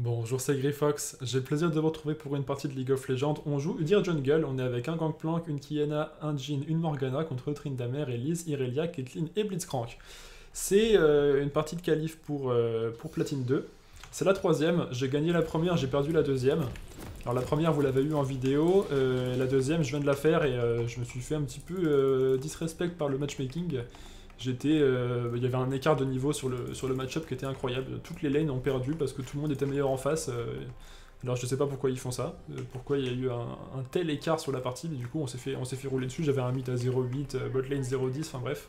Bonjour, c'est Gryfox. J'ai le plaisir de vous retrouver pour une partie de League of Legends. On joue Udyr Jungle, on est avec un Gangplank, une Kiana, un Jhin, une Morgana contre Tryndamere, Elise, Irelia, Caitlyn et Blitzcrank. C'est une partie de qualif pour Platine 2. C'est la troisième, j'ai gagné la première, j'ai perdu la deuxième. Alors la première vous l'avez eu en vidéo, la deuxième je viens de la faire et je me suis fait un petit peu disrespect par le matchmaking. Il y avait un écart de niveau sur le match-up qui était incroyable. Toutes les lanes ont perdu parce que tout le monde était meilleur en face. Alors je sais pas pourquoi ils font ça, pourquoi il y a eu un tel écart sur la partie, mais du coup on s'est fait rouler dessus. J'avais un mid à 0,8, bot lane 0,10, enfin bref.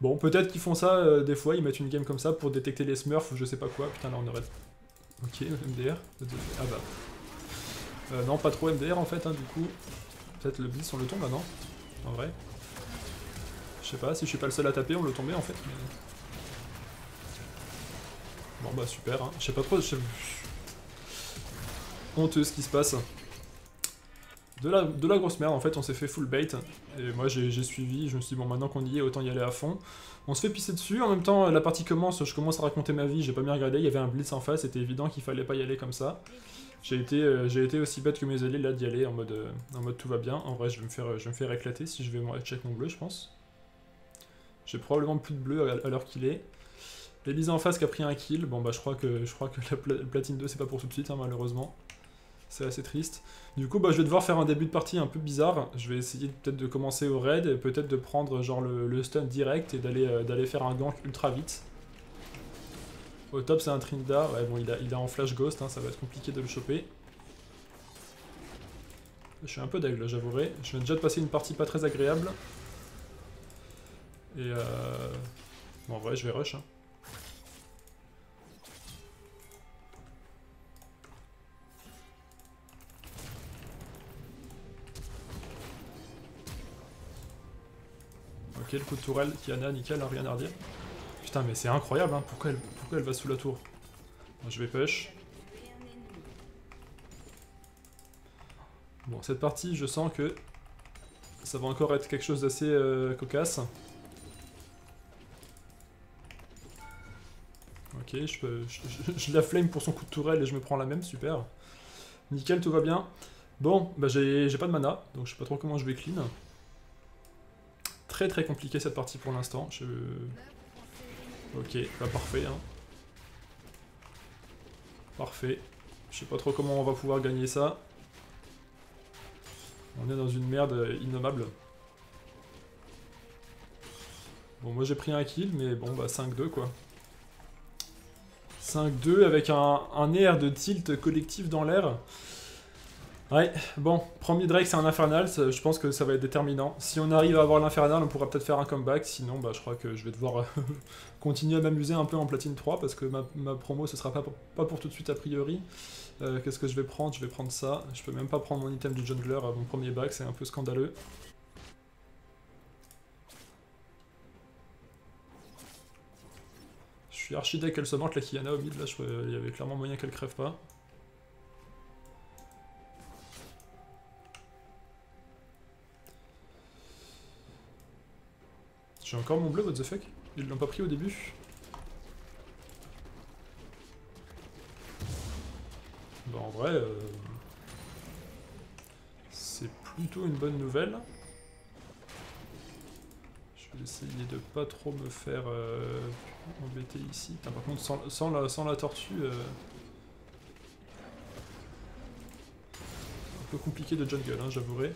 Bon, peut-être qu'ils font ça des fois, ils mettent une game comme ça pour détecter les smurfs ou je sais pas quoi. Putain, là on aurait... Ok, MDR. Ah bah... non, pas trop MDR en fait, hein, du coup. Peut-être le blitz on le tombe, ah non. En vrai. Je sais pas, si je suis pas le seul à taper, on le tombait en fait. Mais... Bon bah super, hein. Je sais pas trop, honteux ce qui se passe. De la grosse merde en fait, on s'est fait full bait. Et moi j'ai suivi, je me suis dit bon maintenant qu'on y est, autant y aller à fond. On se fait pisser dessus, en même temps la partie commence, je commence à raconter ma vie, j'ai pas bien regardé, il y avait un blitz en face, c'était évident qu'il fallait pas y aller comme ça. J'ai été aussi bête que mes alliés là d'y aller en mode tout va bien. En vrai je vais me faire éclater si je vais check mon bleu je pense. J'ai probablement plus de bleu à l'heure qu'il est. L'Elise en face qui a pris un kill. Bon bah je crois que la Platine 2 c'est pas pour tout de suite hein, malheureusement. C'est assez triste. Du coup bah je vais devoir faire un début de partie un peu bizarre. Je vais essayer peut-être de commencer au raid et peut-être de prendre genre le stun direct et d'aller faire un gank ultra vite. Au top c'est un Trinda. Ouais bon il a en flash ghost, hein, ça va être compliqué de le choper. Je suis un peu d'aigle j'avouerai. Je viens déjà de passer une partie pas très agréable. Et bon, en vrai, je vais rush. Hein. Ok, le coup de tourelle, Kiana, nickel, hein, rien à redire. Putain, mais c'est incroyable, hein, pourquoi elle va sous la tour? Bon, je vais push. Bon, cette partie, je sens que ça va encore être quelque chose d'assez cocasse. Ok, je la flame pour son coup de tourelle et je me prends la même, super. Nickel, tout va bien. Bon, bah j'ai pas de mana, donc je sais pas trop comment je vais clean. Très compliqué cette partie pour l'instant. Ok, bah parfait. Hein. Parfait. Je sais pas trop comment on va pouvoir gagner ça. On est dans une merde innommable. Bon, moi j'ai pris un kill, mais bon, bah 5-2 quoi. 5-2 avec un air de tilt collectif dans l'air. Ouais, bon, premier Drake c'est un infernal, je pense que ça va être déterminant. Si on arrive à avoir l'infernal, on pourra peut-être faire un comeback, sinon bah, je crois que je vais devoir continuer à m'amuser un peu en platine 3, parce que ma promo ce sera pas pour tout de suite a priori. Qu'est-ce que je vais prendre? Je vais prendre ça, je peux même pas prendre mon item de jungler à mon premier back, c'est un peu scandaleux. Je suis archi deck qu'elle se monte la Kiana au mid, là il y avait clairement moyen qu'elle crève pas. J'ai encore mon bleu, what the fuck? Ils l'ont pas pris au début. Bah en vrai, c'est plutôt une bonne nouvelle. Je vais essayer de pas trop me faire embêter ici. Putain, par contre, sans la tortue, un peu compliqué de jungle, hein, j'avouerai.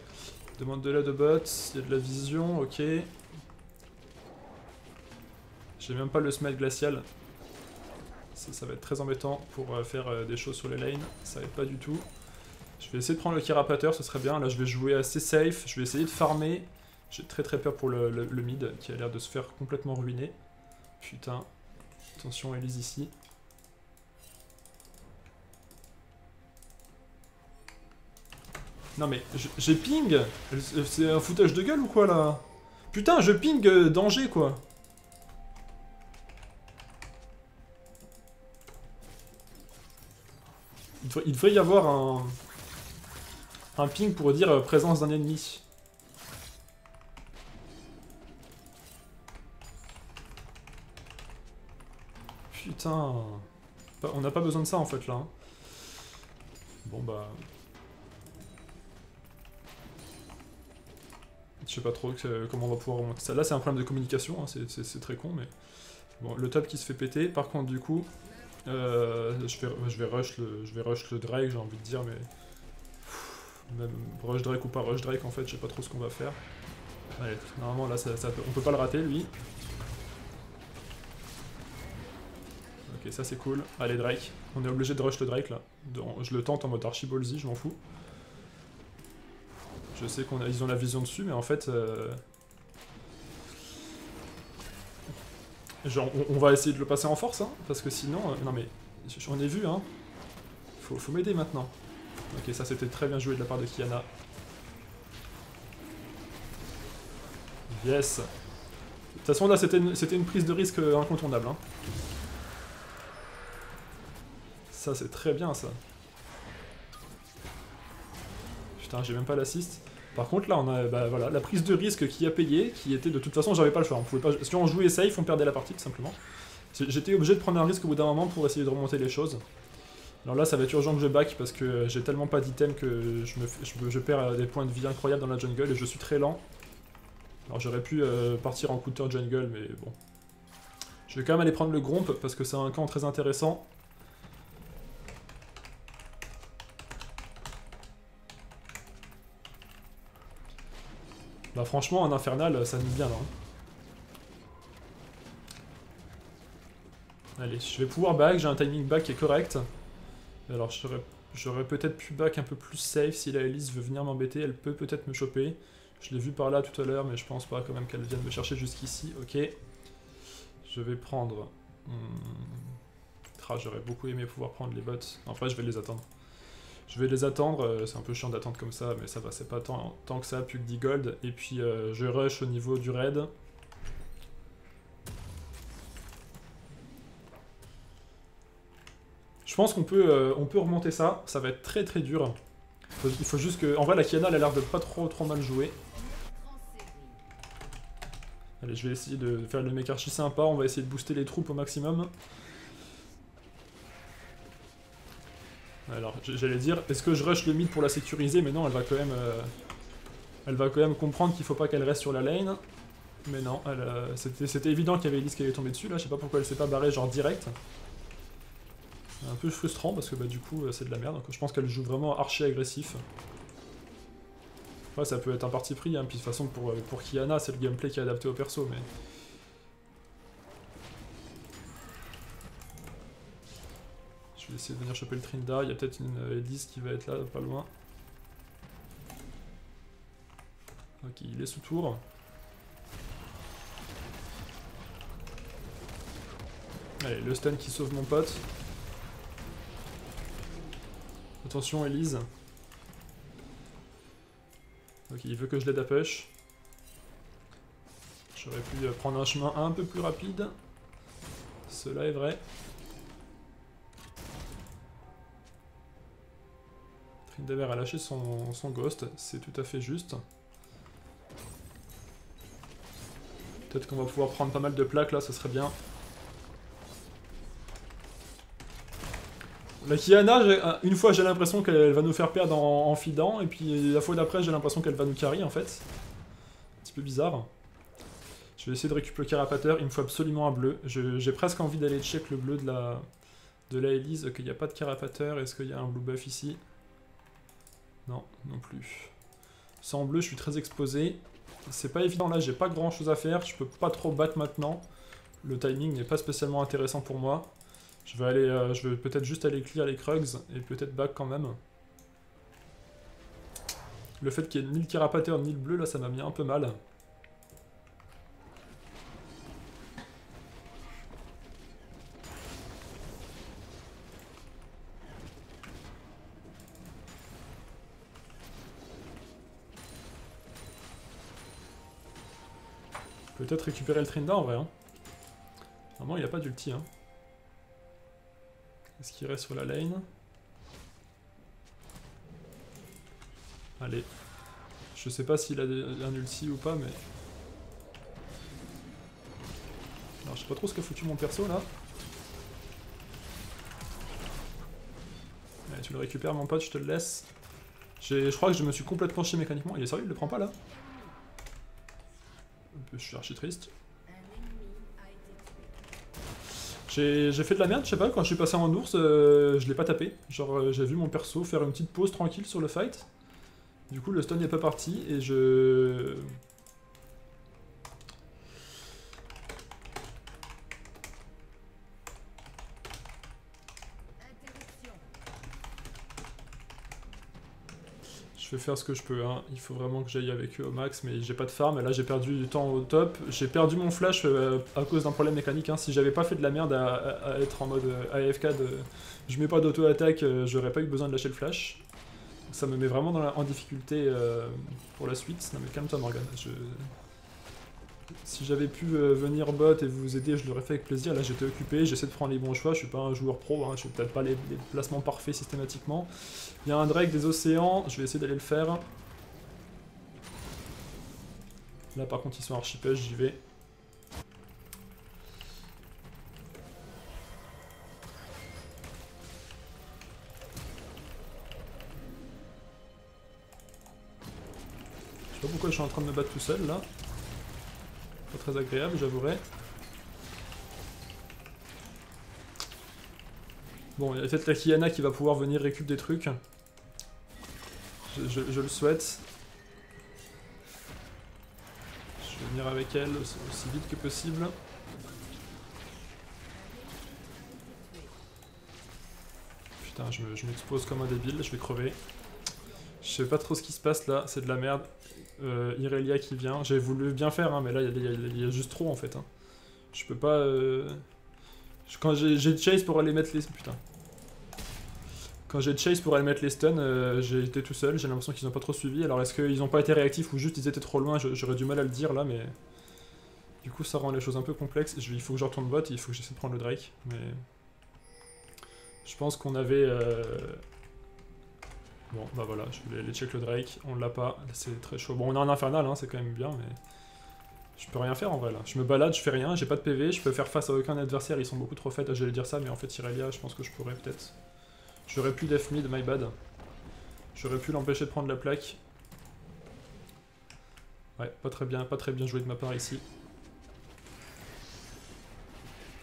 Demande de l'aide aux bots, il y a de la vision, ok. J'ai même pas le smite glacial. Ça va être très embêtant pour faire des choses sur les lanes, ça va être pas du tout. Je vais essayer de prendre le Chiarapateur, ce serait bien. Là, je vais jouer assez safe, je vais essayer de farmer. J'ai très peur pour le mid qui a l'air de se faire complètement ruiner. Putain, attention Elise ici. Non mais, j'ai ping. C'est un foutage de gueule ou quoi là? Putain, je ping danger quoi. Il devrait y avoir un ping pour dire présence d'un ennemi. Putain. On n'a pas besoin de ça en fait là. Hein. Bon bah... Je sais pas trop comment on va pouvoir remonter ça. Là c'est un problème de communication, hein, c'est très con mais... Bon, le top qui se fait péter, par contre du coup... je vais rush le Drake, j'ai envie de dire, mais... Même rush Drake ou pas rush Drake, en fait, je sais pas trop ce qu'on va faire. Allez, normalement là, on peut pas le rater, lui. Ok, ça c'est cool. Allez Drake, on est obligé de rush le Drake, là. Je le tente en mode Archibaldsy, je m'en fous. Je sais qu'ils ont la vision dessus, mais en fait... Genre, on va essayer de le passer en force, hein, parce que sinon... non mais, j'en ai vu, hein. Faut m'aider maintenant. Ok, ça c'était très bien joué de la part de Kiana. Yes. De toute façon, là, c'était une prise de risque incontournable. Hein. Ça, c'est très bien, ça. Putain, j'ai même pas l'assist. Par contre, là, on a voilà, la prise de risque qui a payé, qui était de toute façon, j'avais pas le choix. On pouvait pas, si on jouait safe, on perdait la partie, tout simplement. J'étais obligé de prendre un risque au bout d'un moment pour essayer de remonter les choses. Alors là, ça va être urgent que je back parce que j'ai tellement pas d'items que je perds des points de vie incroyables dans la jungle et je suis très lent. Alors j'aurais pu partir en counter jungle, mais bon. Je vais quand même aller prendre le Gromp parce que c'est un camp très intéressant. Bah franchement, un infernal, ça nique bien là. Hein. Allez, je vais pouvoir back, j'ai un timing back qui est correct. Alors j'aurais peut-être pu back un peu plus safe si la Elise veut venir m'embêter, elle peut peut-être me choper. Je l'ai vu par là tout à l'heure, mais je pense pas quand même qu'elle vienne me chercher jusqu'ici. Ok. Je vais prendre... J'aurais beaucoup aimé pouvoir prendre les bots. Enfin, je vais les attendre. Je vais les attendre. C'est un peu chiant d'attendre comme ça, mais ça va, c'est pas tant que ça, plus que 10 gold. Et puis, je rush au niveau du raid. Je pense qu'on peut, remonter ça. Ça va être très très dur. Il faut juste que... En vrai, la Kiana, elle a l'air de pas trop mal jouer. Allez, je vais essayer de faire le mec archi sympa. On va essayer de booster les troupes au maximum. Alors, j'allais dire, est-ce que je rush le mid pour la sécuriser? Mais non, elle va quand même... elle va quand même comprendre qu'il faut pas qu'elle reste sur la lane. Mais non, c'était évident qu'il y avait Elise qui allait tomber dessus, là. Je sais pas pourquoi elle s'est pas barrée, genre, direct. Un peu frustrant parce que bah, du coup c'est de la merde. Donc, je pense qu'elle joue vraiment archi agressif. Enfin, ça peut être un parti pris, hein. Puis de toute façon pour Kiana c'est le gameplay qui est adapté au perso. Mais je vais essayer de venir choper le Tryndamere. Il y a peut-être une Elise qui va être là, pas loin. Ok, il est sous tour. Allez, le stun qui sauve mon pote. Attention Elise. Ok, il veut que je l'aide à push. J'aurais pu prendre un chemin un peu plus rapide. Cela est vrai. Tryndamere a lâché son ghost, c'est tout à fait juste. Peut-être qu'on va pouvoir prendre pas mal de plaques là, ce serait bien. La Kiana, une fois j'ai l'impression qu'elle va nous faire perdre en feedant, et puis la fois d'après j'ai l'impression qu'elle va nous carry en fait. Un petit peu bizarre. Je vais essayer de récupérer le carapateur, il me faut absolument un bleu. J'ai presque envie d'aller check le bleu de la Elise, qu'il n'y a pas de carapateur, est-ce qu'il y a un blue buff ici? Non, non plus. Sans bleu je suis très exposé. C'est pas évident là, j'ai pas grand chose à faire, je peux pas trop battre maintenant. Le timing n'est pas spécialement intéressant pour moi. Je vais peut-être juste aller clear les Krugs et peut-être back quand même. Le fait qu'il n'y ait ni le carapateur ni le bleu, là, ça m'a mis un peu mal. Peut-être récupérer le Tryndamere en vrai. Hein. Normalement, il n'y a pas d'ulti, hein. Est-ce qu'il reste sur la lane? Allez. Je sais pas s'il a un ulti ou pas, mais... Alors, je sais pas trop ce qu'a foutu mon perso, là. tu le récupères mon pote, je te le laisse. Je crois que je me suis complètement chié mécaniquement. Il est sérieux, il le prend pas là? Je suis archi triste. J'ai fait de la merde, je sais pas, quand je suis passé en ours, je l'ai pas tapé. Genre j'ai vu mon perso faire une petite pause tranquille sur le fight. Du coup le stun n'est pas parti et je... Je vais faire ce que je peux, hein. Il faut vraiment que j'aille avec eux au max, mais j'ai pas de farm, et là j'ai perdu du temps au top, j'ai perdu mon flash à cause d'un problème mécanique, hein. Si j'avais pas fait de la merde à être en mode AFK, je mets pas d'auto-attaque, j'aurais pas eu besoin de lâcher le flash. Ça me met vraiment dans en difficulté pour la suite. Non mais calme-toi Morgane, si j'avais pu venir bot et vous aider, je l'aurais fait avec plaisir. Là j'étais occupé, j'essaie de prendre les bons choix, je suis pas un joueur pro, hein. Je fais peut-être pas les placements parfaits systématiquement. Il y a un Drake des océans, je vais essayer d'aller le faire. Là par contre ils sont archipèges, j'y vais. Je sais pas pourquoi je suis en train de me battre tout seul là. Pas très agréable, j'avouerai. Bon, il y a peut-être la Kiana qui va pouvoir venir récupérer des trucs. Je le souhaite. Je vais venir avec elle aussi vite que possible. Putain, je m'expose comme un débile, je vais crever. Je sais pas trop ce qui se passe là, c'est de la merde. Irelia qui vient, j'ai voulu bien faire, hein, mais là il y a juste trop en fait. Hein. Je peux pas... Quand j'ai chase pour aller mettre les... Putain. Quand j'ai chase pour aller mettre les stuns, j'ai été tout seul, j'ai l'impression qu'ils n'ont pas trop suivi. Alors est-ce qu'ils n'ont pas été réactifs ou juste ils étaient trop loin? J'aurais du mal à le dire là, mais... Du coup ça rend les choses un peu complexes. Il faut que je retourne bot, il faut que j'essaie de prendre le Drake, mais... Je pense qu'on avait... Bon, bah voilà, je voulais aller check le Drake, on l'a pas, c'est très chaud. Bon, on a un infernal, hein, c'est quand même bien, mais... Je peux rien faire en vrai, là. Je me balade, je fais rien, j'ai pas de PV, je peux faire face à aucun adversaire, ils sont beaucoup trop faites. Ah, j'allais dire ça, mais en fait, Irelia, je pense que je pourrais peut-être... J'aurais pu def mid, my bad. J'aurais pu l'empêcher de prendre la plaque. Ouais, pas très bien joué de ma part ici.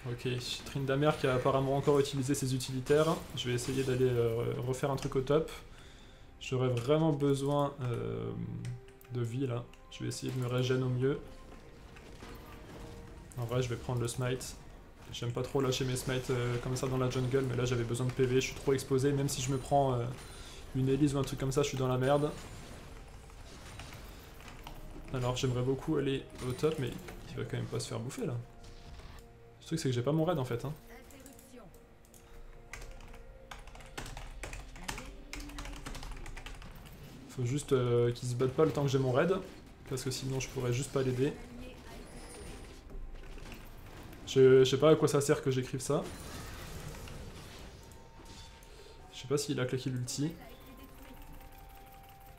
Ok, Tryndamere qui a apparemment encore utilisé ses utilitaires. Je vais essayer d'aller refaire un truc au top. J'aurais vraiment besoin de vie là. Je vais essayer de me régénérer au mieux. En vrai, je vais prendre le smite. J'aime pas trop lâcher mes smites comme ça dans la jungle, mais là j'avais besoin de PV, je suis trop exposé. Même si je me prends une Elise ou un truc comme ça, je suis dans la merde. Alors j'aimerais beaucoup aller au top, mais il va quand même pas se faire bouffer là. Le truc c'est que j'ai pas mon raid en fait. Hein. Faut juste qu'ils se battent pas le temps que j'ai mon raid, parce que sinon je pourrais juste pas l'aider. Je sais pas à quoi ça sert que j'écrive ça. Je sais pas s'il a claqué l'ulti.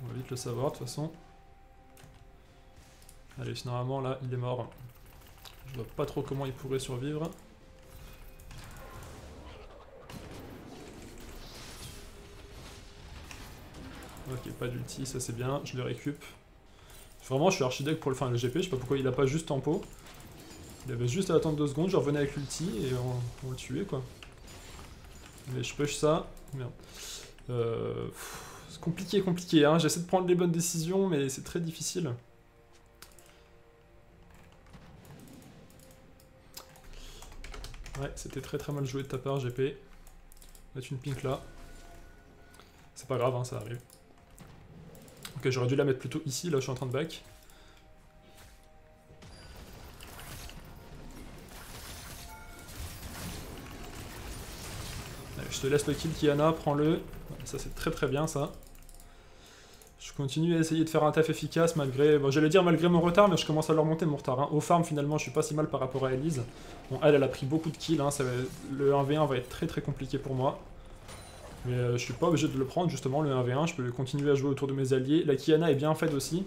On va vite le savoir de toute façon. Allez, normalement là il est mort. Je vois pas trop comment il pourrait survivre. Ok, pas d'ulti, ça c'est bien, je le récup. Vraiment, je suis archi deck pour le GP, je sais pas pourquoi il a pas juste tempo. Il avait juste à attendre 2 secondes, je revenais avec l'ulti et on le tuait quoi. Mais je push ça, merde. C'est compliqué, hein. J'essaie de prendre les bonnes décisions, mais c'est très difficile. Ouais, c'était très mal joué de ta part, GP. Mettre une pink là. C'est pas grave, hein, ça arrive. Ok, j'aurais dû la mettre plutôt ici, là je suis en train de back. Allez, je te laisse le kill Kiana, prends-le. Ça c'est très bien ça. Je continue à essayer de faire un taf efficace malgré... Bon, j'allais dire malgré mon retard, mais je commence à leur monter mon retard. Hein. Au farm finalement je suis pas si mal par rapport à Elise. Bon, elle a pris beaucoup de kills, hein. Le 1v1 va être très compliqué pour moi. Mais je suis pas obligé de le prendre justement le 1v1, je peux continuer à jouer autour de mes alliés. La Kiana est bien faite aussi.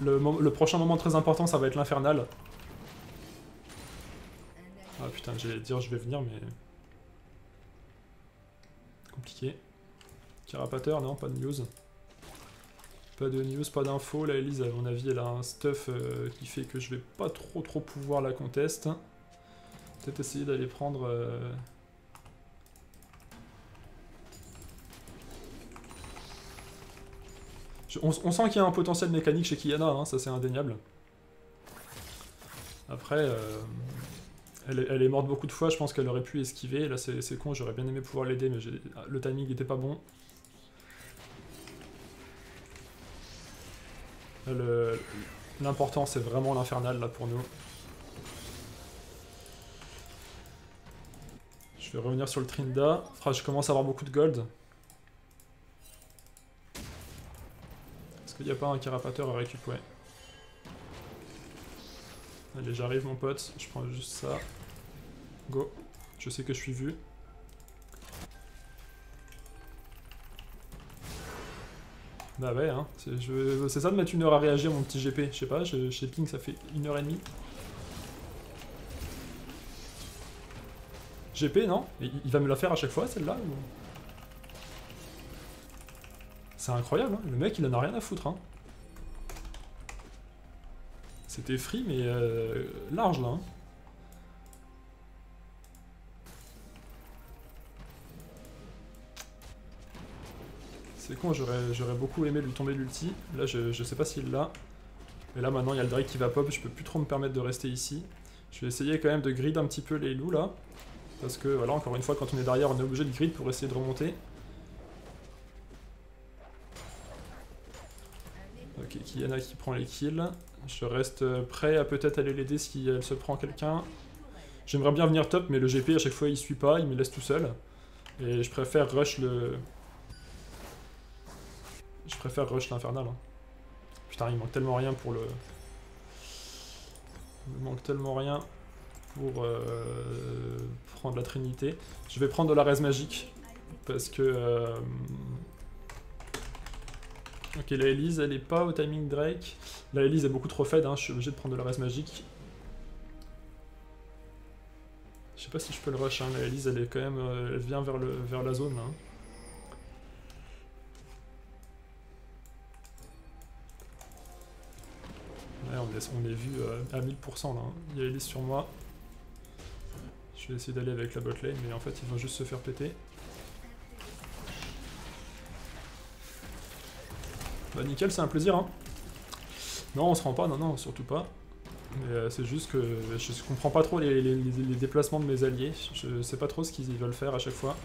Le prochain moment très important ça va être l'infernal. Ah putain, j'allais dire je vais venir mais... compliqué. Carapateur, non, pas de news. Pas de news, pas d'infos. La Elise, à mon avis, elle a un stuff qui fait que je vais pas trop pouvoir la conteste. Peut-être essayer d'aller prendre... On sent qu'il y a un potentiel mécanique chez Kiana, hein, ça c'est indéniable. Après, elle est morte beaucoup de fois, je pense qu'elle aurait pu esquiver. Là c'est con, j'aurais bien aimé pouvoir l'aider, mais le timing n'était pas bon. L'important c'est vraiment l'infernal là pour nous. Je vais revenir sur le Trynda. Enfin, je commence à avoir beaucoup de gold. Est-ce qu'il n'y a pas un carapateur à récupérer? Allez, j'arrive mon pote, je prends juste ça. Go. Je sais que je suis vu. Bah ouais, hein. C'est ça de mettre une heure à réagir mon petit GP. Je sais pas, chez Ping ça fait 1h30. GP, non? Il va me la faire à chaque fois celle-là ou... C'est incroyable, hein. Le mec il en a rien à foutre. Hein. C'était free mais large là. Hein. C'est con, j'aurais beaucoup aimé lui tomber l'ulti. Là je sais pas s'il l'a. Et là maintenant il y a le Drake qui va pop, je peux plus trop me permettre de rester ici. Je vais essayer quand même de grid un petit peu les loups là. Parce que voilà, encore une fois quand on est derrière on est obligé de grid pour essayer de remonter. Ok, Kiana qui prend les kills. Je reste prêt à peut-être aller l'aider si elle se prend quelqu'un. J'aimerais bien venir top, mais le GP à chaque fois il suit pas, il me laisse tout seul. Et je préfère rush le... Je préfère rush l'infernal. Hein. Putain, il manque tellement rien pour le... Il manque tellement rien pour prendre la trinité. Je vais prendre de la res magique, parce que... Ok, la Elise, elle est pas au timing Drake. La Elise est beaucoup trop fed, hein, je suis obligé de prendre de la res magique. Je sais pas si je peux le rush, hein, la Elise, elle est quand même... Elle vient vers la zone, là. Hein. Ouais, on est vu à 1000%, là. Hein. Il y a Elise sur moi. Je vais essayer d'aller avec la botlane, mais en fait, ils vont juste se faire péter. Bah nickel, c'est un plaisir hein. Non, on se rend pas, non, surtout pas. Mais c'est juste que je comprends pas trop les déplacements de mes alliés. Je sais pas trop ce qu'ils veulent faire à chaque fois.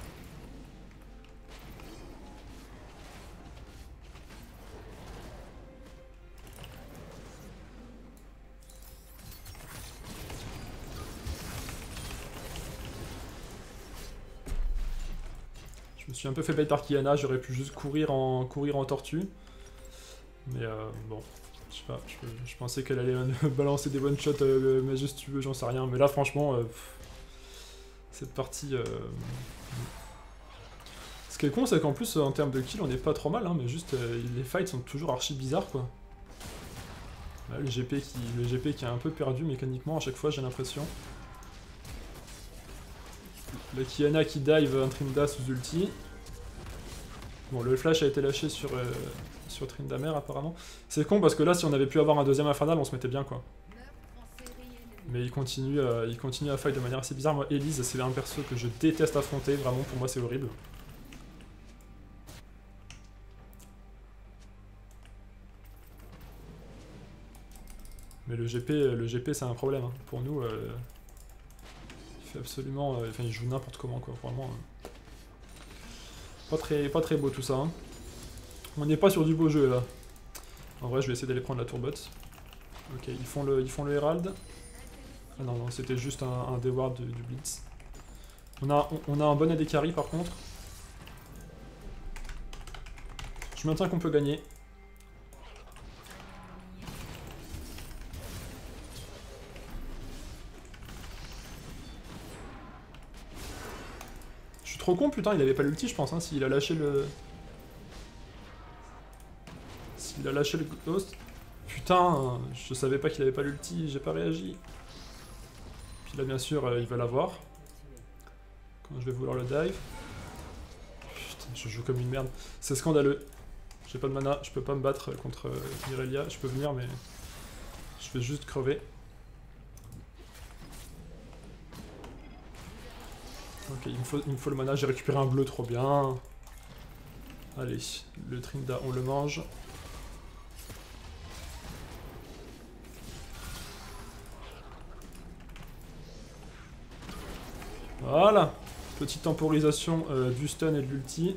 Je me suis un peu fait bait par Kiana, j'aurais pu juste courir en tortue. Mais bon, je sais pas, je pensais qu'elle allait balancer des one-shots majestueux, j'en sais rien. Mais là, franchement, cette partie... Ce qui est con, c'est qu'en plus, en termes de kill, on est pas trop mal, hein, mais juste, les fights sont toujours archi bizarres, quoi. Là, le GP qui a un peu perdu mécaniquement à chaque fois, j'ai l'impression. La Kiana qui dive un Trynda sous ulti. Bon, le flash a été lâché sur Tryndamere apparemment. C'est con parce que là si on avait pu avoir un deuxième infernal on se mettait bien quoi. Mais il continue à fight de manière assez bizarre. Moi Elise c'est un perso que je déteste affronter, vraiment pour moi c'est horrible. Mais le GP c'est un problème hein. Pour nous. Il fait absolument... Enfin il joue n'importe comment quoi, vraiment. Pas très beau tout ça hein. On n'est pas sur du beau jeu là. En vrai je vais essayer d'aller prendre la tourbotte. Ok, ils font le Herald. Ah non, c'était juste un deward du Blitz. On a un bon AD carry par contre. Je maintiens qu'on peut gagner. Je suis trop con putain, il avait pas l'ulti je pense hein, s'il a lâché le... Il a lâché le ghost. Putain, je savais pas qu'il avait pas l'ulti, j'ai pas réagi. Puis là, bien sûr, il va l'avoir. Quand je vais vouloir le dive. je joue comme une merde. C'est scandaleux. J'ai pas de mana, je peux pas me battre contre Irelia. Je peux venir, mais je vais juste crever. Ok, il me faut le mana, j'ai récupéré un bleu, trop bien. Allez, le Trynda, on le mange. Voilà. Petite temporisation du stun et de l'ulti.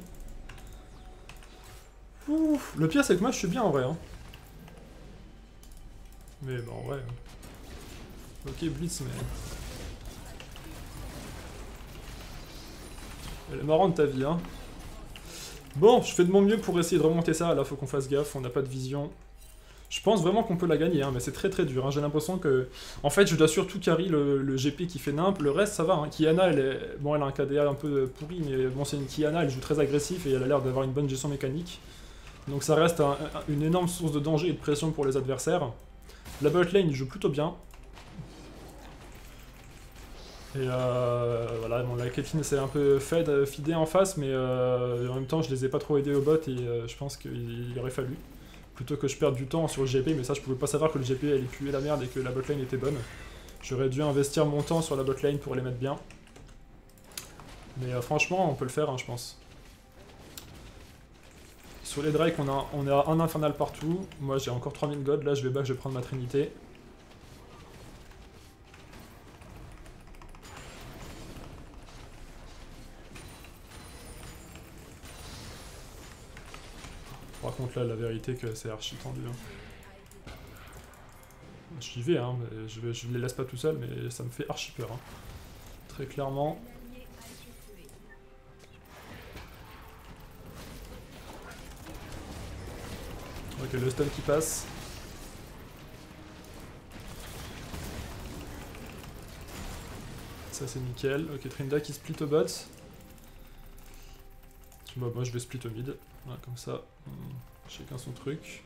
Le pire, c'est que moi, je suis bien en vrai. Hein. Mais bah, en vrai... Ok, Blitz, mais... Elle est marrante ta vie, hein. Bon, je fais de mon mieux pour essayer de remonter ça. Là, faut qu'on fasse gaffe, on n'a pas de vision. Je pense vraiment qu'on peut la gagner, hein, mais c'est très très dur. Hein. J'ai l'impression que... En fait, je dois surtout carry le GP qui fait nimp. Le reste, ça va. Hein. Kiana, elle est... Bon, elle a un KDA un peu pourri, mais bon, c'est une Kiana. Elle joue très agressif et elle a l'air d'avoir une bonne gestion mécanique. Donc ça reste une énorme source de danger et de pression pour les adversaires. La bot lane joue plutôt bien. Et voilà, bon, la Caitlyn s'est un peu fidée en face, mais en même temps je les ai pas trop aidés au bot et je pense qu'il aurait fallu. Plutôt que je perde du temps sur le GP, mais ça je pouvais pas savoir que le GP allait puer la merde et que la botlane était bonne. J'aurais dû investir mon temps sur la botlane pour les mettre bien. Mais franchement on peut le faire, hein, je pense. Sur les Drake on a un infernal partout, moi j'ai encore 3000 gold, là je vais back, je vais prendre ma trinité. Par contre là la vérité que c'est archi tendu. Hein. J'y vais, hein, mais je les laisse pas tout seul, mais ça me fait archi peur. Hein. Très clairement. Ok, le stun qui passe. Ça c'est nickel. Ok, Trynda qui split au bot. Bah, moi je vais split au mid. Voilà, comme ça, chacun son truc.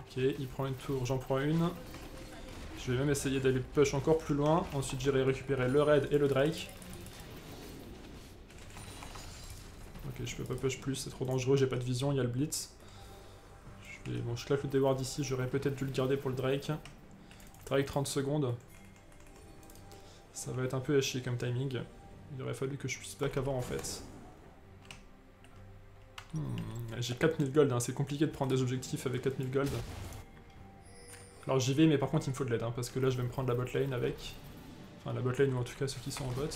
Ok, il prend une tour, j'en prends une. Je vais même essayer d'aller push encore plus loin. Ensuite, j'irai récupérer le raid et le Drake. Ok, je peux pas push plus, c'est trop dangereux, j'ai pas de vision, il y a le blitz. Bon, je claque le deward ici, j'aurais peut-être dû le garder pour le Drake. Drake 30 secondes. Ça va être un peu à chier comme timing. Il aurait fallu que je puisse back avant en fait. J'ai 4000 gold, hein. C'est compliqué de prendre des objectifs avec 4000 gold. Alors j'y vais, mais par contre il me faut de l'aide, hein, parce que là je vais me prendre la botlane avec. Enfin la botlane ou en tout cas ceux qui sont en bot.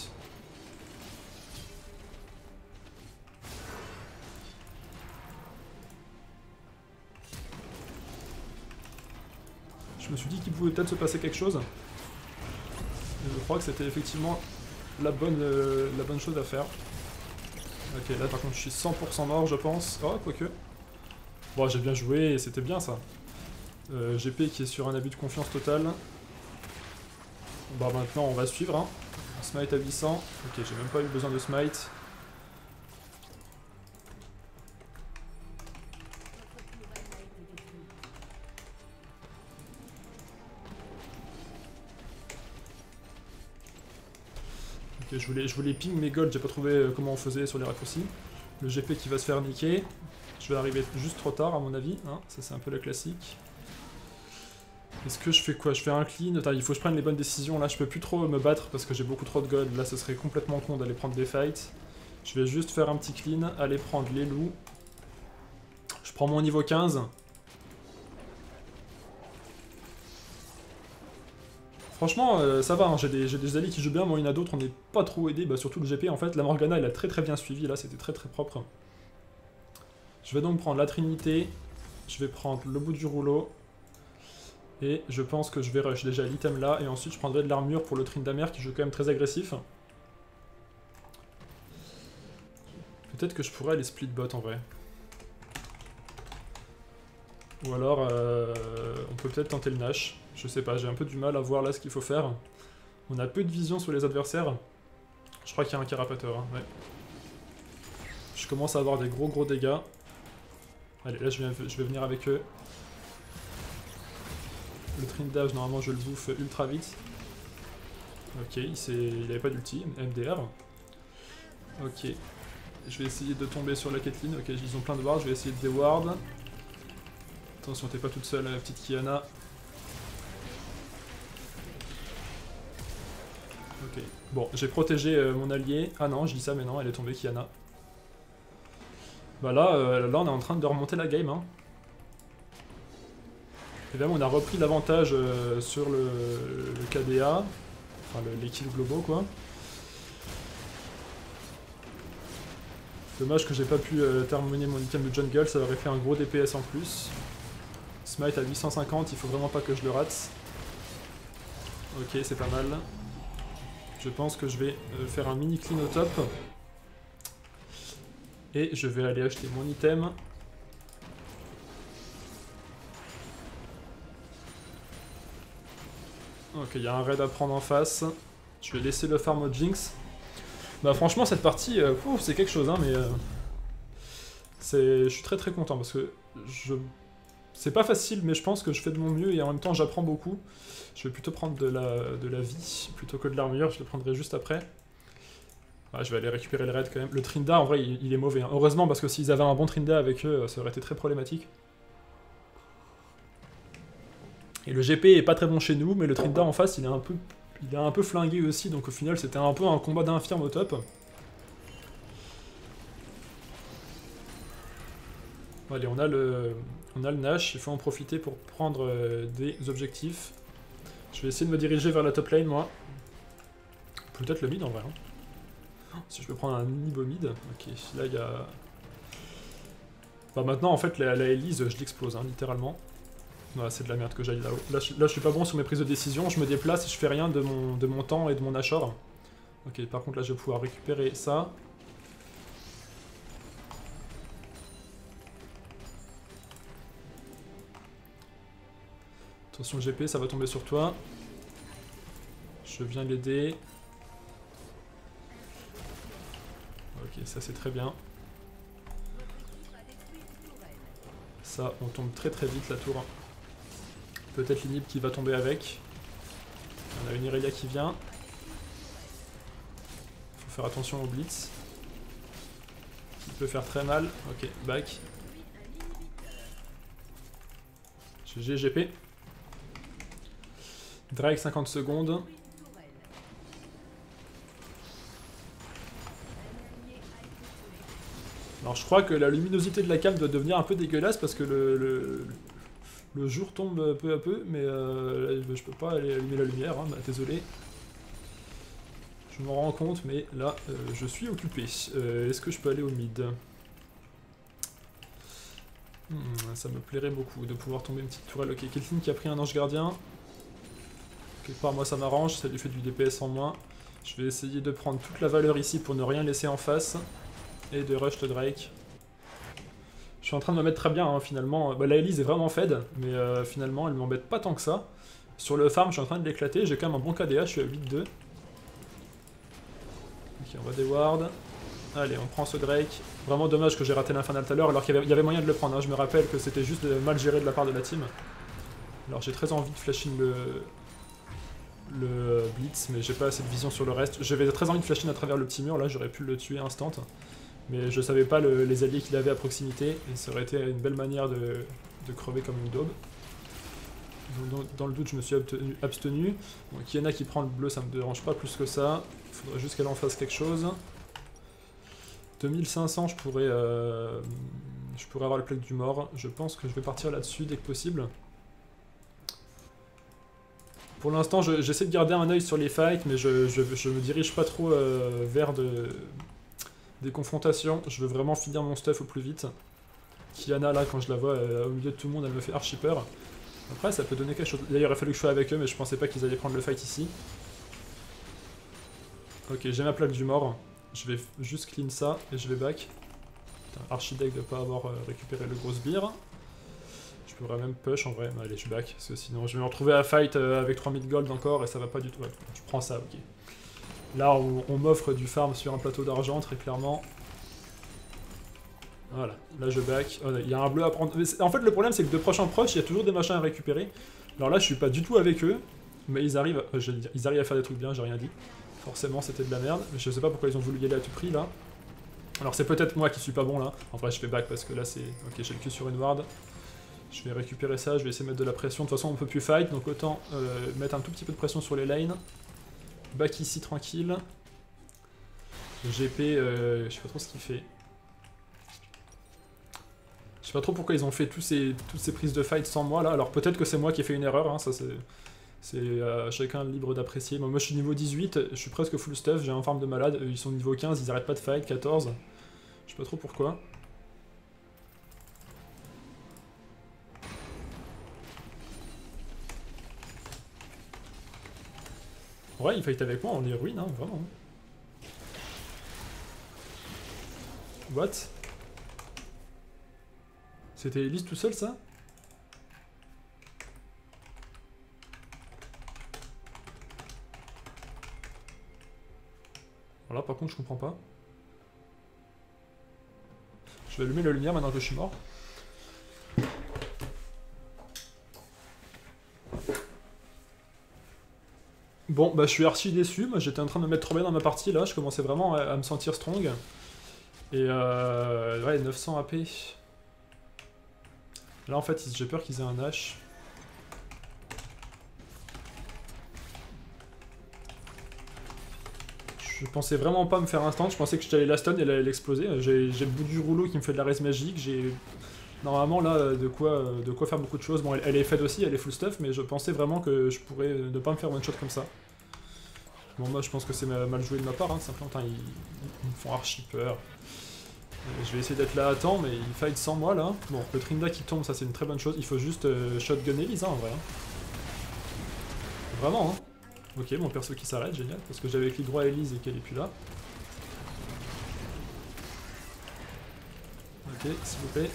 Je me suis dit qu'il pouvait peut-être se passer quelque chose. Et je crois que c'était effectivement... La bonne chose à faire. Ok, là par contre je suis 100% mort je pense. Oh, quoique. Bon, j'ai bien joué, c'était bien ça. GP qui est sur un abus de confiance totale. Bah maintenant on va suivre. Hein. Smite à 800. Ok, j'ai même pas eu besoin de smite. Je voulais ping mes gold, j'ai pas trouvé comment on faisait sur les raccourcis. Le GP qui va se faire niquer. Je vais arriver juste trop tard à mon avis, hein. Ça c'est un peu la classique. Est-ce que je fais quoi? Je fais un clean. Attends, il faut que je prenne les bonnes décisions, là je peux plus trop me battre parce que j'ai beaucoup trop de gold. Là ce serait complètement con d'aller prendre des fights. Je vais juste faire un petit clean, aller prendre les loups. Je prends mon niveau 15. Franchement, ça va, hein. J'ai des alliés qui jouent bien, moi il y en a d'autres, on n'est pas trop aidés, bah, surtout le GP en fait. La Morgana, elle a très très bien suivi, là c'était très très propre. Je vais donc prendre la Trinité, je vais prendre le bout du rouleau, et je pense que je vais rush déjà l'item là, et ensuite je prendrai de l'armure pour le Tryndamere qui joue quand même très agressif. Peut-être que je pourrais aller split bot en vrai. Ou alors, on peut peut-être tenter le Nash. Je sais pas, j'ai un peu du mal à voir là ce qu'il faut faire. On a peu de vision sur les adversaires. Je crois qu'il y a un carapateur, hein, ouais. Je commence à avoir des gros dégâts. Allez, là je vais venir avec eux. Le Tryndamere, normalement je le bouffe ultra vite. Ok, il n'avait pas d'ulti, MDR. Ok, je vais essayer de tomber sur la Caitlyn. Ok, ils ont plein de wards, je vais essayer de déward. Attention, t'es pas toute seule, la petite Kiana. Ok, bon, j'ai protégé mon allié. Ah non, je dis ça, mais non, elle est tombée, Kiana. Bah là, là on est en train de remonter la game, hein. Évidemment, on a repris l'avantage sur le KDA, enfin les kills globaux, quoi. Dommage que j'ai pas pu terminer mon item de jungle, ça aurait fait un gros DPS en plus. Smite à 850, il faut vraiment pas que je le rate. Ok, c'est pas mal. Je pense que je vais faire un mini clean au top. Et je vais aller acheter mon item. Ok, il y a un raid à prendre en face. Je vais laisser le farm au Jinx. Bah franchement, cette partie, c'est quelque chose, hein, mais... je suis très très content, parce que je... C'est pas facile, mais je pense que je fais de mon mieux, et en même temps, j'apprends beaucoup. Je vais plutôt prendre de la vie, plutôt que de l'armure, je le prendrai juste après. Ah, je vais aller récupérer le raid quand même. Le Trynda, en vrai, il est mauvais. Hein. Heureusement, parce que s'ils avaient un bon Trynda avec eux, ça aurait été très problématique. Et le GP est pas très bon chez nous, mais le Trynda en face, il est un peu flingué aussi. Donc au final, c'était un peu un combat d'infirme au top. Allez, on a le Nash. Il faut en profiter pour prendre des objectifs. Je vais essayer de me diriger vers la top lane, moi. Peut-être le mid, en vrai. Hein. Si je peux prendre un niveau mid, ok, là il y a... Bah maintenant en fait la Elise je l'explose hein, littéralement. Voilà, c'est de la merde que j'aille là-haut. Là je suis pas bon sur mes prises de décision, je me déplace et je fais rien de mon temps et de mon Nashor. Ok, par contre là je vais pouvoir récupérer ça. Attention GP, ça va tomber sur toi. Je viens l'aider. Ok, ça c'est très bien. Ça, on tombe très très vite la tour. Peut-être l'inhib qui va tomber avec. On a une Irelia qui vient. Faut faire attention au blitz. Qui peut faire très mal. Ok, back. GG, GP. Drake 50 secondes. Alors je crois que la luminosité de la cam doit devenir un peu dégueulasse parce que le jour tombe peu à peu, mais je peux pas aller allumer la lumière, hein, bah, désolé. Je m'en rends compte, mais là je suis occupé. Est-ce que je peux aller au mid? Ça me plairait beaucoup de pouvoir tomber une petite tourelle. Ok, Caitlyn qui a pris un ange gardien. Quelque part moi ça m'arrange, ça lui fait du DPS en moins. Je vais essayer de prendre toute la valeur ici pour ne rien laisser en face. Et de rush le Drake. Je suis en train de me mettre très bien hein, finalement. Bah, la Elise est vraiment fed, mais finalement elle m'embête pas tant que ça. Sur le farm, je suis en train de l'éclater. J'ai quand même un bon KDA, je suis à 8-2. Ok, on va déward. Allez, on prend ce Drake. Vraiment dommage que j'ai raté l'infernal tout à l'heure, alors qu'il y avait moyen de le prendre. Hein. Je me rappelle que c'était juste mal géré de la part de la team. Alors j'ai très envie de flashing le Blitz, mais j'ai pas assez de vision sur le reste. J'avais très envie de flashing à travers le petit mur, là j'aurais pu le tuer instant. Mais je savais pas les alliés qu'il avait à proximité, et ça aurait été une belle manière de crever comme une daube. Dans le doute, je me suis abstenu. Bon, Kiana qui prend le bleu, ça me dérange pas plus que ça. Il faudrait juste qu'elle en fasse quelque chose. 2500, je pourrais avoir le plaque du mort. Je pense que je vais partir là-dessus dès que possible. Pour l'instant, j'essaie de garder un œil sur les fights, mais je me dirige pas trop vers des confrontations, je veux vraiment finir mon stuff au plus vite. Kiana, là, quand je la vois au milieu de tout le monde, elle me fait archi peur. Après, ça peut donner quelque chose. D'ailleurs, il a fallu que je sois avec eux, mais je pensais pas qu'ils allaient prendre le fight ici. Ok, j'ai ma plaque du mort. Je vais juste clean ça, et je vais back. Putain, archi deck de pas avoir récupéré le gros sbire. Je pourrais même push, en vrai. Mais allez, je back, parce que sinon, je vais me retrouver à fight avec 3000 gold encore, et ça va pas du tout. Ouais, je prends ça, ok. Là, on m'offre du farm sur un plateau d'argent, très clairement. Voilà, là je back. Oh, il y a un bleu à prendre. En fait, le problème, c'est que de proche en proche, il y a toujours des machins à récupérer. Alors là, je suis pas du tout avec eux. Mais ils arrivent, ils arrivent à faire des trucs bien, j'ai rien dit. Forcément, c'était de la merde. Mais je sais pas pourquoi ils ont voulu y aller à tout prix, là. Alors, c'est peut-être moi qui suis pas bon, là. En vrai, je fais back parce que là, c'est... Ok, j'ai le cul sur une ward. Je vais récupérer ça, je vais essayer de mettre de la pression. De toute façon, on peut plus fight, donc autant mettre un tout petit peu de pression sur les lanes. Back ici, tranquille. Le GP, je sais pas trop ce qu'il fait. Je sais pas trop pourquoi ils ont fait toutes ces prises de fight sans moi, là. Alors, peut-être que c'est moi qui ai fait une erreur, hein, ça c'est... C'est chacun libre d'apprécier. Moi je suis niveau 18, je suis presque full stuff, j'ai un farm de malade, ils sont niveau 15, ils arrêtent pas de fight, 14. Je sais pas trop pourquoi. Ouais, ils fight avec moi, on les ruine, hein, vraiment. What? C'était Elise tout seul ça? Là par contre je comprends pas. Je vais allumer la lumière maintenant que je suis mort. Bon bah je suis archi déçu, moi j'étais en train de me mettre trop bien dans ma partie là, je commençais vraiment à me sentir strong. Et ouais 900 AP. Là en fait j'ai peur qu'ils aient un H. Je pensais vraiment pas me faire instant, je pensais que j'allais la stun et elle allait l'exploser. J'ai le bout du rouleau qui me fait de la res magique, j'ai normalement là de quoi faire beaucoup de choses. Bon elle est faite aussi, elle est full stuff, mais je pensais vraiment que je pourrais ne pas me faire one shot comme ça. Bon moi je pense que c'est mal joué de ma part, hein, simplement ils me font archi peur. Je vais essayer d'être là à temps, mais ils fight sans moi là. Bon le Trinda qui tombe, ça c'est une très bonne chose, il faut juste shotgun Elise hein, en vrai. Vraiment hein. Ok, mon perso qui s'arrête, génial, parce que j'avais cliqué droit à Elise et qu'elle est plus là. Ok, s'il vous plaît.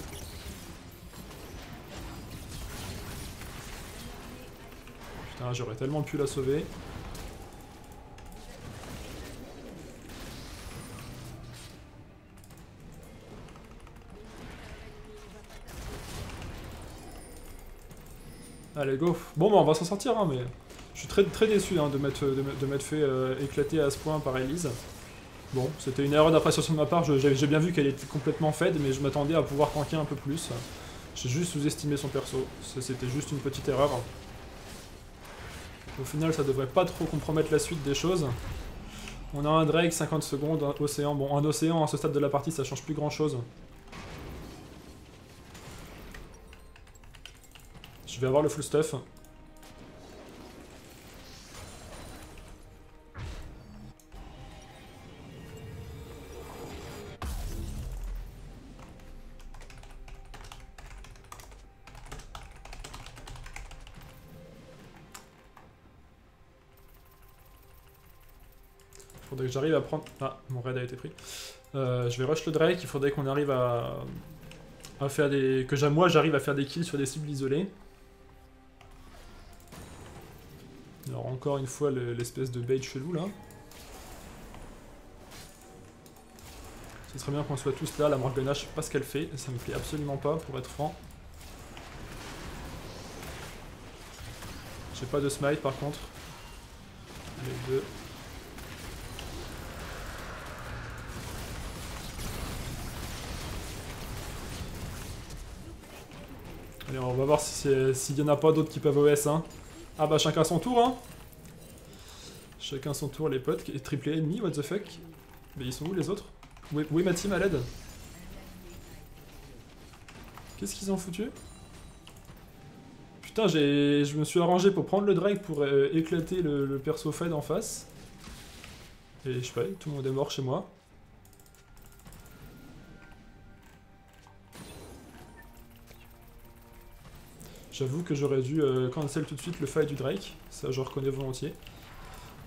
Putain, j'aurais tellement pu la sauver. Allez, go. Bon, bah, on va s'en sortir, hein, mais... Je suis très déçu hein, de m'être fait éclater à ce point par Elise. Bon, c'était une erreur d'appréciation de ma part, j'ai bien vu qu'elle était complètement fed, mais je m'attendais à pouvoir tanker un peu plus. J'ai juste sous-estimé son perso, c'était juste une petite erreur. Au final, ça devrait pas trop compromettre la suite des choses. On a un Drake, 50 secondes, un océan. Bon, un océan, à ce stade de la partie, ça change plus grand-chose. Je vais avoir le full stuff. Faudrait que j'arrive à prendre... Ah, mon raid a été pris. Je vais rush le Drake, il faudrait qu'on arrive à faire des... Que moi, j'arrive à faire des kills sur des cibles isolées. Alors encore une fois, l'espèce de bait chelou, là. Ce serait bien qu'on soit tous là, la Morgana, je sais pas ce qu'elle fait, ça me plaît absolument pas, pour être franc. J'ai pas de smite, par contre. Les deux... Allez, on va voir s'il y en a pas d'autres qui peuvent OS. Hein. Ah bah chacun son tour, hein. Chacun son tour, les potes. Et triplé ennemi, what the fuck. Mais ils sont où les autres? Où est ma team à l'aide? Qu'est-ce qu'ils ont foutu? Putain, je me suis arrangé pour prendre le Drake pour éclater le perso fed en face. Et je sais pas, tout le monde est mort chez moi. J'avoue que j'aurais dû cancel tout de suite le fight du Drake, ça je reconnais volontiers.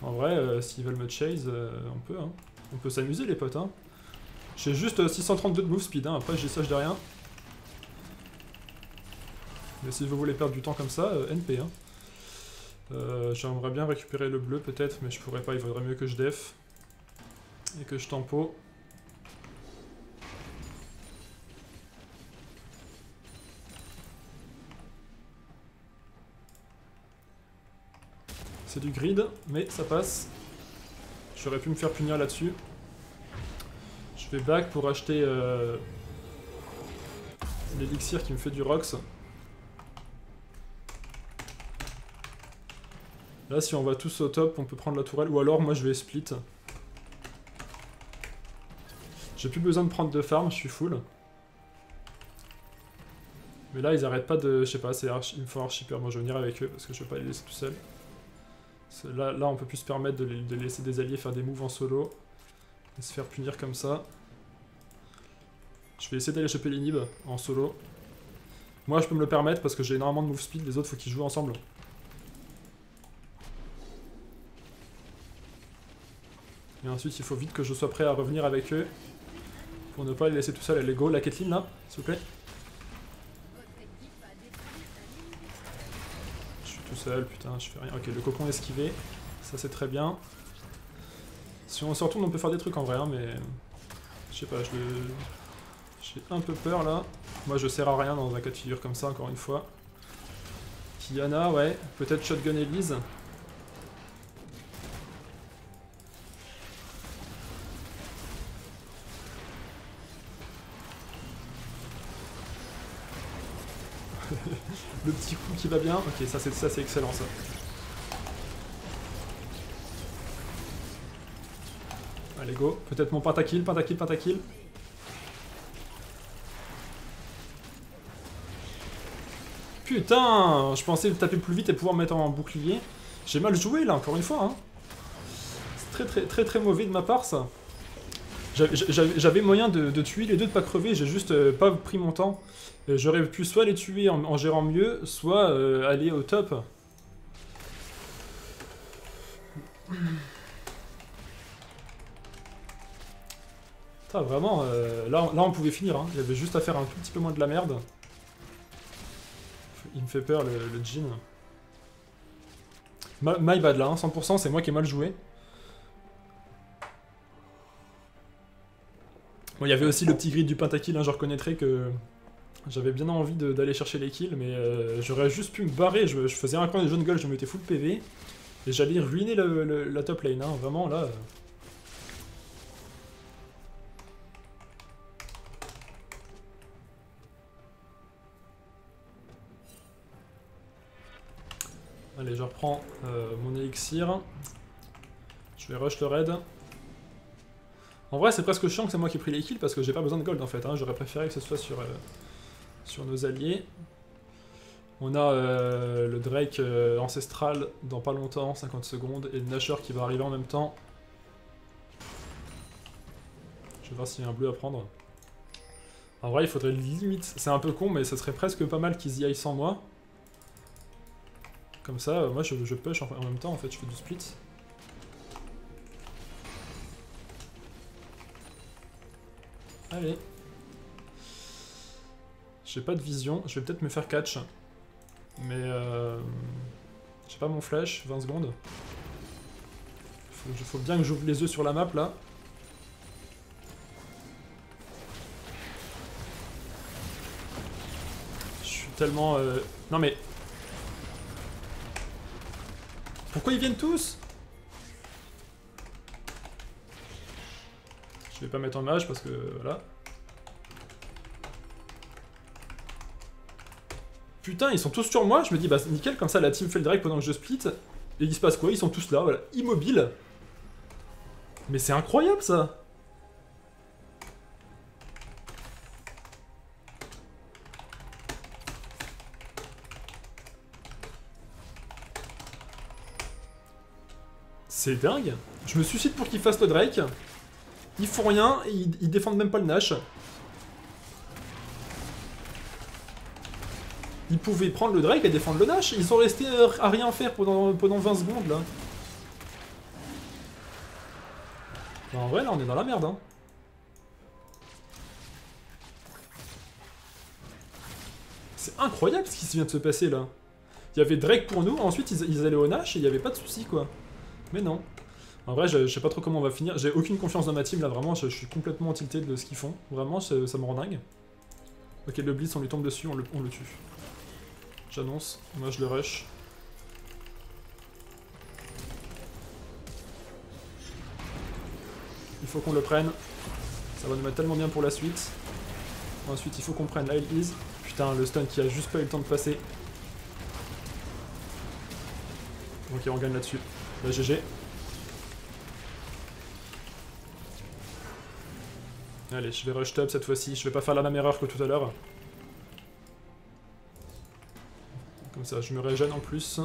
En vrai, s'ils veulent me chase, on peut. Hein. On peut s'amuser les potes. Hein. J'ai juste 632 de move speed, hein. Après j'ai ça, je dis rien. Mais si vous voulez perdre du temps comme ça, NP. Hein. J'aimerais bien récupérer le bleu peut-être, mais je pourrais pas, il vaudrait mieux que je def. Et que je tempo. C'est du grid, mais ça passe. J'aurais pu me faire punir là-dessus. Je vais back pour acheter l'élixir qui me fait du Rox. Là, si on va tous au top, on peut prendre la tourelle. Ou alors, moi, je vais split. J'ai plus besoin de prendre de farm, je suis full. Mais là, ils arrêtent pas de... Je sais pas, ils me font archi peur. Moi, je vais venir avec eux parce que je vais pas les laisser tout seuls. Là, on peut plus se permettre de laisser des alliés faire des moves en solo. Et se faire punir comme ça. Je vais essayer d'aller choper l'inhib en solo. Moi, je peux me le permettre parce que j'ai énormément de move speed. Les autres, faut qu'ils jouent ensemble. Et ensuite, il faut vite que je sois prêt à revenir avec eux. Pour ne pas les laisser tout seuls. Allez, go, la Caitlyn, là, s'il vous plaît. Je suis tout seul, putain, je fais rien. Ok, le cocon esquivé. Ça, c'est très bien. Si on se retourne, on peut faire des trucs en vrai, hein, mais... Je sais pas, j'ai un peu peur, là. Moi, je sers à rien dans un cas de figure comme ça, encore une fois. Kiana, ouais. Peut-être shotgun Elise. Le petit coup qui va bien, ok, ça c'est excellent ça. Allez go, peut-être mon pentakill, pentakill. Putain, je pensais le taper plus vite et pouvoir mettre en bouclier. J'ai mal joué là, encore une fois. Hein. C'est très mauvais de ma part ça. J'avais moyen de tuer les deux, de pas crever, j'ai juste pas pris mon temps. J'aurais pu soit les tuer en gérant mieux, soit aller au top. Putain, vraiment, là on pouvait finir, hein. Il y avait juste à faire un tout petit peu moins de la merde. Il me fait peur le Jhin. My bad là, hein. 100% c'est moi qui ai mal joué. Bon, il y avait aussi le petit grid du pentakill, hein, je reconnaîtrais que j'avais bien envie d'aller chercher les kills, mais j'aurais juste pu me barrer, je faisais un coin de jungle, je mettais full PV, et j'allais ruiner la top lane, hein, vraiment là. Allez, je reprends mon élixir, je vais rush le raid. En vrai, c'est presque chiant que c'est moi qui ai pris les kills parce que j'ai pas besoin de gold en fait. Hein. J'aurais préféré que ce soit sur nos alliés. On a le Drake ancestral dans pas longtemps, 50 secondes, et le Nashor qui va arriver en même temps. Je vais voir s'il y a un bleu à prendre. En vrai, il faudrait limite. C'est un peu con, mais ça serait presque pas mal qu'ils y aillent sans moi. Comme ça, moi je push en même temps en fait, je fais du split. Allez. J'ai pas de vision, je vais peut-être me faire catch. Mais j'ai pas mon flash, 20 secondes. Faut bien que j'ouvre les yeux sur la map là. Je suis tellement... Non mais... Pourquoi ils viennent tous ? Je vais pas mettre en mage parce que voilà. Putain, ils sont tous sur moi. Je me dis, bah nickel, comme ça la team fait le drag pendant que je split. Et il se passe quoi? Ils sont tous là, voilà, immobiles. Mais c'est incroyable ça! C'est dingue! Je me suicide pour qu'ils fassent le drag. Ils font rien, et ils défendent même pas le Nash. Ils pouvaient prendre le Drake et défendre le Nash. Ils sont restés à rien faire pendant 20 secondes là. Ben, en vrai là on est dans la merde hein. C'est incroyable ce qui vient de se passer là. Il y avait Drake pour nous, ensuite ils allaient au Nash et il n'y avait pas de soucis quoi. Mais non. En vrai, je sais pas trop comment on va finir. J'ai aucune confiance dans ma team, là, vraiment. Je suis complètement tilté de ce qu'ils font. Vraiment, ça me rend dingue. Ok, le Blitz, on lui tombe dessus, on le tue. J'annonce. Moi, je le rush. Il faut qu'on le prenne. Ça va nous mettre tellement bien pour la suite. Ensuite, il faut qu'on prenne la Elise. Putain, le stun qui a juste pas eu le temps de passer. Ok, on gagne là-dessus. Bah, GG. Allez, je vais rush top cette fois-ci. Je vais pas faire la même erreur que tout à l'heure. Comme ça, je me régène en plus.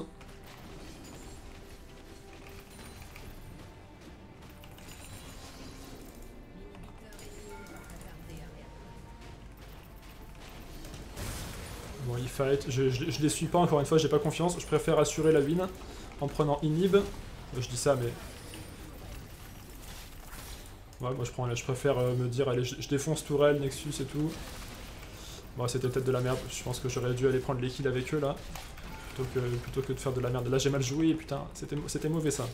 Bon, il fight. Je les suis pas, encore une fois, j'ai pas confiance. Je préfère assurer la win en prenant inhib. Je dis ça, mais... Ouais, moi je préfère me dire, allez, je défonce Tourelle, Nexus et tout. Bon, c'était peut-être de la merde, je pense que j'aurais dû aller prendre les kills avec eux là. Plutôt que de faire de la merde. Là j'ai mal joué, putain, c'était mauvais ça.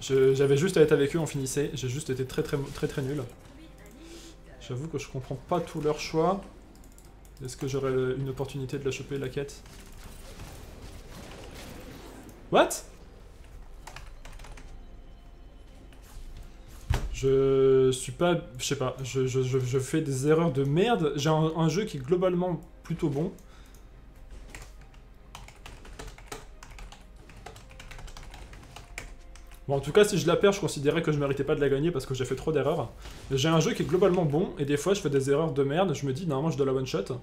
J'avais juste à être avec eux, on finissait. J'ai juste été très nul. J'avoue que je comprends pas tout leur choix. Est-ce que j'aurais une opportunité de la choper, la quête? What? Je suis pas... Je sais pas, je fais des erreurs de merde. J'ai un jeu qui est globalement plutôt bon. Bon, en tout cas, si je la perds, je considérais que je méritais pas de la gagner parce que j'ai fait trop d'erreurs. J'ai un jeu qui est globalement bon, et des fois, je fais des erreurs de merde. Je me dis, normalement, je dois la one-shot.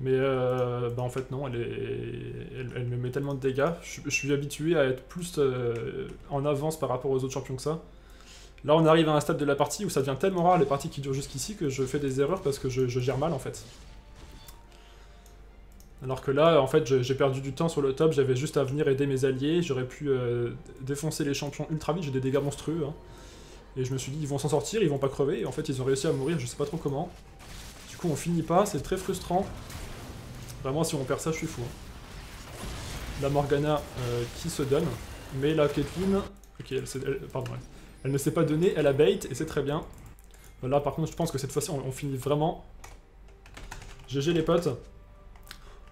Mais bah, en fait, non, elle me met tellement de dégâts. Je suis habitué à être plus en avance par rapport aux autres champions que ça. Là, on arrive à un stade de la partie où ça devient tellement rare, les parties qui durent jusqu'ici, que je fais des erreurs parce que je gère mal, en fait. Alors que là, en fait, j'ai perdu du temps sur le top, j'avais juste à venir aider mes alliés, j'aurais pu défoncer les champions ultra vite, j'ai des dégâts monstrueux. Hein. Et je me suis dit, ils vont s'en sortir, ils vont pas crever, et en fait, ils ont réussi à mourir, je sais pas trop comment. Du coup, on finit pas, c'est très frustrant. Vraiment, si on perd ça, je suis fou. Hein. La Morgana qui se donne, mais la Caitlyn... Ok, pardon, ouais. Elle ne s'est pas donnée, elle a bait, et c'est très bien. Là, par contre, je pense que cette fois-ci, on finit vraiment. GG les potes.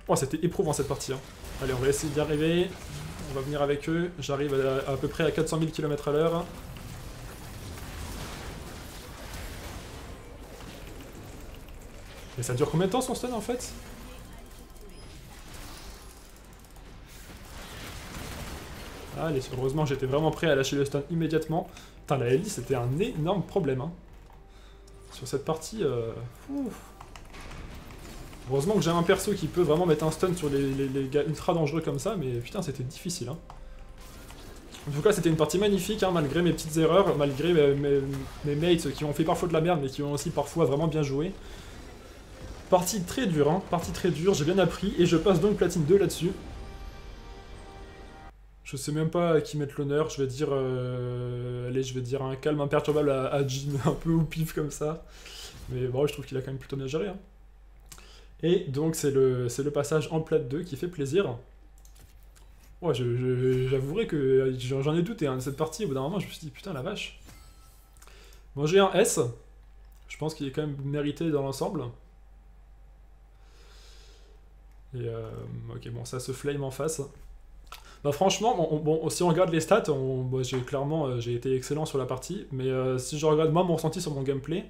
Oh, c'était éprouvant cette partie. Hein. Allez, on va essayer d'y arriver. On va venir avec eux. J'arrive à peu près à 400 000 km à l'heure. Mais ça dure combien de temps son stun, en fait? Allez, heureusement, j'étais vraiment prêt à lâcher le stun immédiatement. Putain, la Ellie, c'était un énorme problème. Hein. Sur cette partie... Heureusement que j'ai un perso qui peut vraiment mettre un stun sur les gars ultra dangereux comme ça, mais putain, c'était difficile. Hein. En tout cas, c'était une partie magnifique, hein, malgré mes petites erreurs, malgré mes mates qui ont fait parfois de la merde, mais qui ont aussi parfois vraiment bien joué. Partie très dure, hein, partie très dure, j'ai bien appris, et je passe donc platine 2 là-dessus. Je sais même pas à qui mettre l'honneur, je vais dire... allez, je vais dire un calme imperturbable à Jhin, un peu au pif comme ça. Mais bon, je trouve qu'il a quand même plutôt bien géré. Hein. Et donc, c'est le passage en plate 2 qui fait plaisir. Ouais, j'avouerai que j'en ai douté, hein, cette partie, au bout d'un moment, je me suis dit, putain, la vache. Bon, j'ai un S. Je pense qu'il est quand même mérité dans l'ensemble. Et ok, bon, ça se flame en face. Bah franchement, bon, si on regarde les stats, bah j'ai été excellent sur la partie, mais si je regarde moi mon ressenti sur mon gameplay,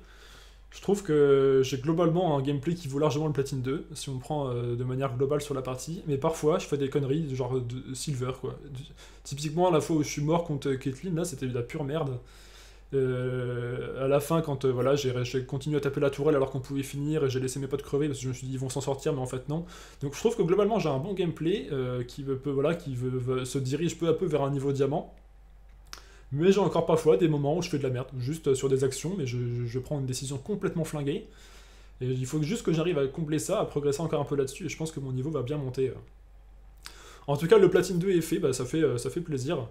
je trouve que j'ai globalement un gameplay qui vaut largement le platine 2, si on prend de manière globale sur la partie, mais parfois je fais des conneries, genre de silver quoi. Typiquement la fois où je suis mort contre Caitlyn, là c'était de la pure merde. À la fin, quand voilà, j'ai continué à taper la tourelle alors qu'on pouvait finir et j'ai laissé mes potes crever parce que je me suis dit ils vont s'en sortir, mais en fait non. Donc je trouve que globalement j'ai un bon gameplay qui se dirige peu à peu vers un niveau diamant. Mais j'ai encore parfois des moments où je fais de la merde, juste sur des actions, mais je prends une décision complètement flinguée. Et il faut juste que j'arrive à combler ça, à progresser encore un peu là-dessus, et je pense que mon niveau va bien monter. En tout cas, le platine 2 est fait, bah, ça fait plaisir.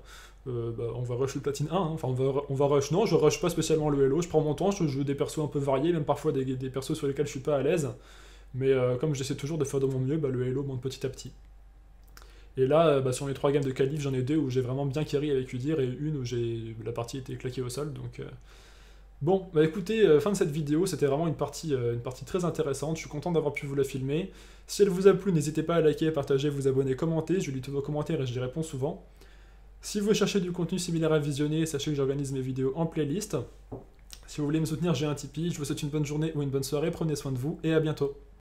Bah, on va rush le platine 1, hein. Enfin on va rush, non, je rush pas spécialement le hello, je prends mon temps, je joue des persos un peu variés, même parfois des persos sur lesquels je suis pas à l'aise. Mais comme j'essaie toujours de faire de mon mieux, bah, le hello monte petit à petit. Et là, bah, sur les 3 games de qualif, j'en ai 2 où j'ai vraiment bien carry avec Udyr et une où la partie était claquée au sol, donc... Bon, bah écoutez, fin de cette vidéo, c'était vraiment une partie très intéressante, je suis content d'avoir pu vous la filmer. Si elle vous a plu, n'hésitez pas à liker, partager, vous abonner, commenter, je lis tous vos commentaires et je les réponds souvent. Si vous cherchez du contenu similaire à visionner, sachez que j'organise mes vidéos en playlist. Si vous voulez me soutenir, j'ai un Tipeee. Je vous souhaite une bonne journée ou une bonne soirée, prenez soin de vous et à bientôt.